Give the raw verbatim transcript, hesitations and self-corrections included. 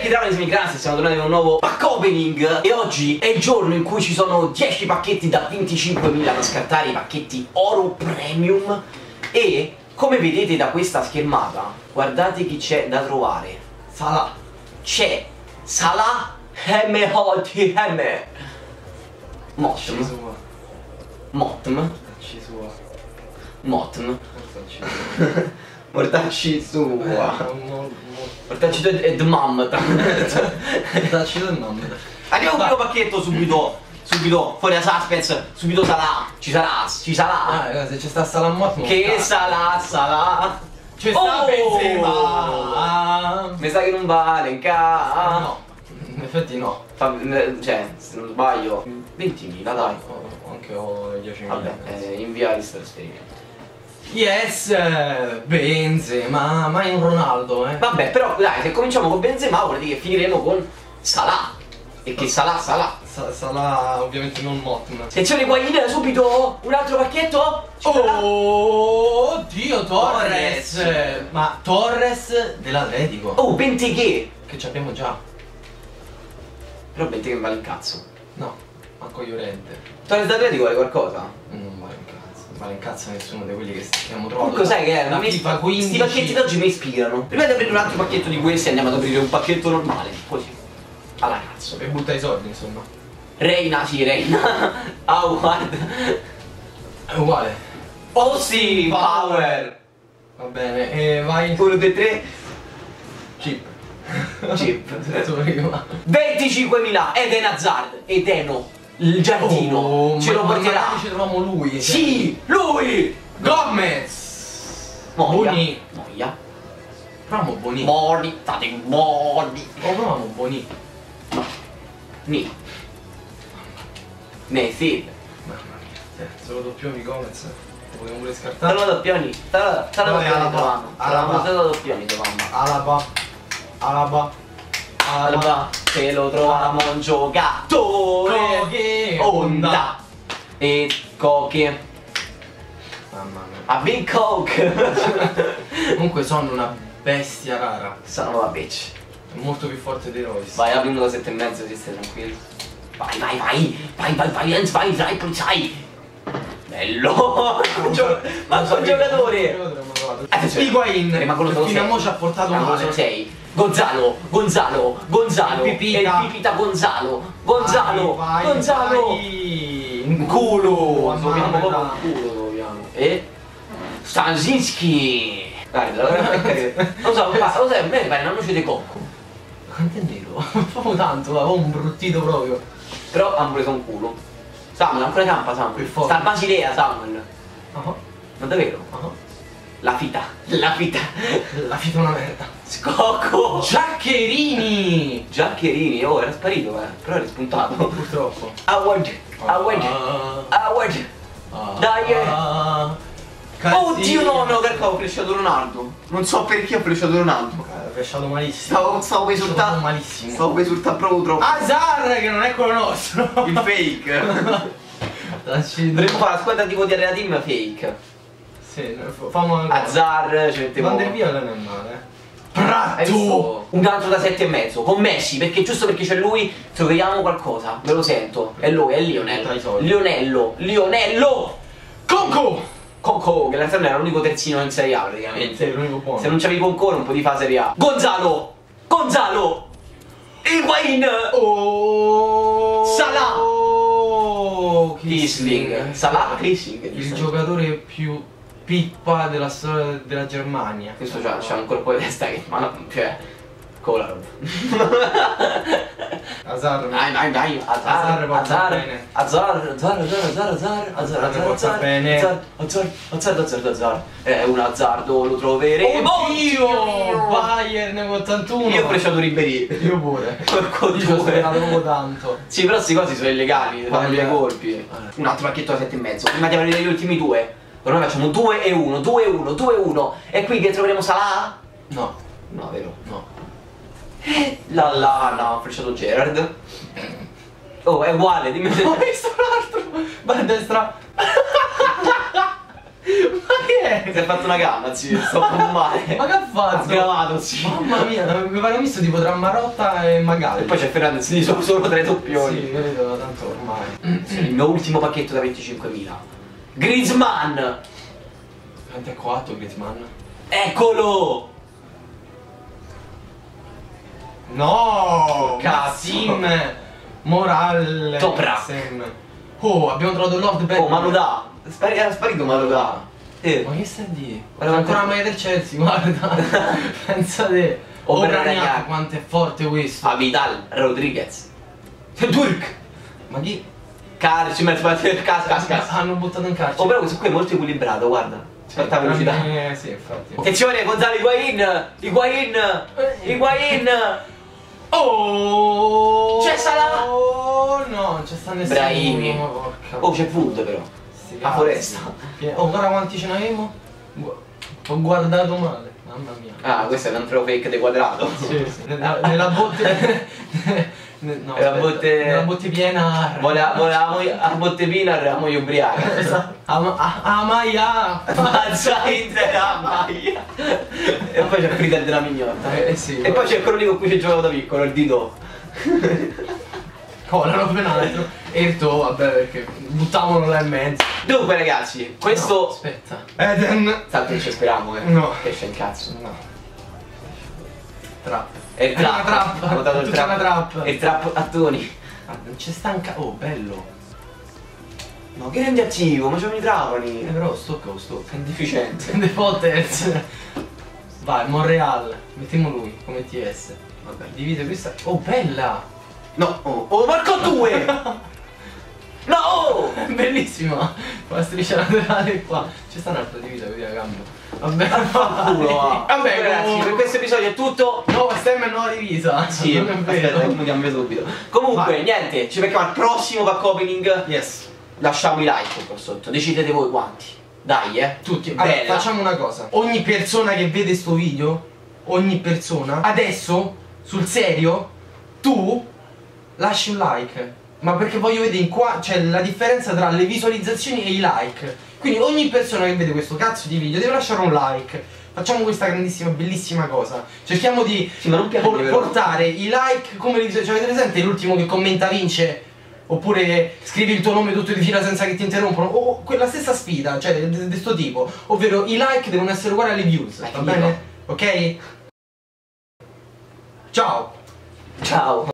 vecchi Travesmi, grazie, siamo tornati con un nuovo pack opening. E oggi è il giorno in cui ci sono dieci pacchetti da venticinquemila da scartare, i pacchetti oro premium. E come vedete da questa schermata, guardate chi c'è da trovare. Salah. C'è Salah M O T M, M O T M, M O T M, M O T M, mortacci sua, mortacci sua e mamma, mortacci sua e mamma. Andiamo con il pacchetto subito, subito fuori da suspense, subito Salah, ci sarà, ci sarà. Ah, se c'è sta Salah M O T M. Che Salah, Salah. C'è sta Benzema. Mi sa che non vale in casa. No, in effetti no. Cioè, se non sbaglio, ventimila dai. Anche ho diecimila. Vabbè, invia il trasferimento. Yes, Benzema, ma è un Ronaldo, eh. Vabbè, però dai, se cominciamo con Benzema vuol dire che finiremo con Salah. E che Salah, Salah Sa Salah ovviamente non M O T M. E c'è Higuaín subito, un altro pacchetto. Oh, oddio, Torres. Torres. Ma Torres dell'Atletico. Oh, Bentighi, che ci abbiamo già. Però Bentighi non vale un cazzo. No, manco Llorente. Torres dell'Atletico vale qualcosa? Non vale un cazzo. Vale in cazzo nessuno di quelli che stiamo trovando. Cos'è che è? Ma mi fa quindici. Questi pacchetti d'oggi mi ispirano. Prima di aprire un altro pacchetto di questi andiamo ad aprire un pacchetto normale. Così. Alla cazzo. E butta i soldi, insomma. Reina, sì, Reina. Oh, guarda. È uguale. Oh sì, power. Va bene, e vai. uno, due, tre. Chip. Chip. venticinquemila Eden Hazard. Edeno. Il giardino, oh, ce lo porterà. Ci troviamo lui. Sì, cioè. Lui! Gomez! Boni. Moia. Proviamo Boni. Boni, state Boni. Oh, proviamo Boni. No. Ni. Messi. Mamma mia. Se lo doppioni Gomez, lo vogliamo pure scartare. Se lo doppioni. Se lo doppioni. Alaba. Se lo doppioni, mamma. Alaba. Alaba. Alba, se lo troviamo un giocatore onda e coche. Mamma mia. A big coke. Comunque sono una bestia rara. Sono la bitch. È molto più forte dei Royce. Vai, aprimo da sette e mezzo, si stai tranquillo. Vai, vai, vai. Vai, vai, vai, Jens, vai, vai, poi sai. Bello. Ma sono giocatore. Higuaín. Ma quello che ci ha portato male. sei. Gonzalo, Gonzalo, Gonzalo, e Pipita. E Pipita Gonzalo, Gonzalo, vai, vai, Gonzalo, vai. Un culo, dobbiamo proprio un culo, dobbiamo. E Stanzinski. Guarda, lo so, lo sai, a me pare una noce di cocco. Quanto è nero? Proprio tanto, l'avevo imbruttito proprio. Però hanno preso un culo. Samuel, ancora campa Samuel. Sta a Basilea Samuel. Uh-huh. Ma davvero? Uh-huh. La fita, la fita, la fita è una merda. Scocco! Giaccherini! Giaccherini, oh, era sparito, eh. Però era spuntato. Purtroppo. Award, award, award. Dai! Oddio, no, no, perché ho flashato Leonardo. Non so perché ho flashato Leonardo. Ho flashato malissimo. Stavo, stavo per esultare malissimo. Stavo per esultare proprio troppo. Azar, che non è quello nostro. Il fake. Dovremmo fare la squadra tipo di Arena Team fake. Sì, famo Azar, ci mettiamo. Vander via non è male. Prato! Un altro da sette e mezzo con Messi, perché giusto perché c'è lui troviamo qualcosa. Ve lo sento. È lui, è Lionello. Lionello, Lionello! Conco! Conco, che l'altro era l'unico terzino in Serie A praticamente. È l'unico buono. Se non c'avevi Conco non potevi fare Serie A. Gonzalo! Gonzalo! Higuaín! Oh! Salah! Oh! Kisling! Salah Kisling! Il giocatore più pippa della storia della Germania. Questo c'ha no. un colpo di testa che ma cioè cola roba. Azar. Dai, dai, dai. Azar, Azar, Azar, Azar, Azar, Azar, Azar, Azar, Azar, Azar, Azar, Azar, Azar, Azar. È un azzardo, lo troveremo. Oddio! Bayern ottantuno. Io ho preciato Ribéry. Io pure. Porco Dio, ho sperato tanto. Sì, però questi cose sono illegali, fanno dei colpi. Un altro pacchetto da sette e mezzo. Prima di aprire gli ultimi due. Ormai facciamo due e uno, due e uno, due e uno. E qui che troveremo Salah? No. No, vero? No. Eh, la lana, ho frecciato Gerard. Oh, è uguale, dimmi se... Ho visto l'altro! Va a destra! ma che è? Si è fatto una gamba, sì, sto con male. Ma che ha fatto? Sgamato, sì. Mamma mia, mi pare misto tipo tra Marotta e Magalli. E poi c'è Ferrand, sì, sono solo tra i doppioni. Sì, credo, tanto ormai. Sì, il mio ultimo pacchetto da venticinquemila. Griezmann! Quanto è coatto Griezmann? Eccolo! No! Casim! Moral! Topra! Oh, abbiamo trovato Lord Beck! Oh, Marotta! Spar era sparito Marotta! Eh. Ma che stai a dire? Guarda, ancora la maglia del Chelsea, guarda! Pensate! Oh, oh raga, quanto è forte questo! Avital Rodriguez! Turk! Ma chi? Calcio, mezzo del casca! Hanno buttato in calcio! Oh, però questo qui è molto equilibrato, guarda! Aspetta, velocità. Eh, sì, infatti. Attenzione, Gonzalo, Higuaín! Higuaín! Higuaín! Oh! C'è Salah! Oh, no, non c'è sta nessuno. Oh, c'è Food però. La foresta. Oh, guarda quanti ce n'avevo. Ho guardato male. Mamma mia. Ah, questo è un altro fake del quadrato. Sì, sì. Nella botte... No, la botte... La botte piena. La botte piena, la moglie ubriaca. Esatto. Amaya! Faccia intera Amaya! E poi c'è il fritel della mignotta. Eh, eh sì. E poi c'è quello lì con cui ci giocavo da piccolo, il Dido. Cola, non ben altro. E il tuo, vabbè, perché buttavano là in mezzo. Dunque ragazzi, questo... No, aspetta. Eden... Tanto ci speriamo che... No. Che c'è il cazzo. No. Trap. È il trap. È una trap. C'è una trap. E il trap a Toni. Ah, non c'è stanca. Oh, bello. No, che rendi attivo, ma c'erano i trapani. Eh, però stocca o stocca. È deficiente. The Potters. Vai, Montreal. Mettiamo lui come T S. Vabbè, divide questa. Oh, bella. No, oh, oh Marco due. No, oh. Bellissima. La striscia laterale qua. C'è sta un altro divide qui la gamba. Vabbè, culo, vabbè oh, ragazzi, per questo episodio è tutto. Nuova stemma e nuova divisa. Sì, non è vero. Aspetta, subito. Comunque, vai. Niente, ci becchiamo al prossimo pack opening. Yes. Lasciamo i like qua sotto, decidete voi quanti. Dai, eh. Tutti. Allora, facciamo una cosa. Ogni persona che vede sto video, ogni persona, adesso, sul serio, tu lasci un like. Ma perché voglio vedere in qua, cioè la differenza tra le visualizzazioni e i like. Quindi ogni persona che vede questo cazzo di video deve lasciare un like. Facciamo questa grandissima, bellissima cosa. Cerchiamo di sì, por portare i like come le visualizzazioni. Cioè, avete presente l'ultimo che commenta vince? Oppure scrivi il tuo nome tutto di fila senza che ti interrompano. O quella stessa sfida, cioè di questo tipo. Ovvero i like devono essere uguali alle views. Vai, va bene? Ok? Ciao. Ciao.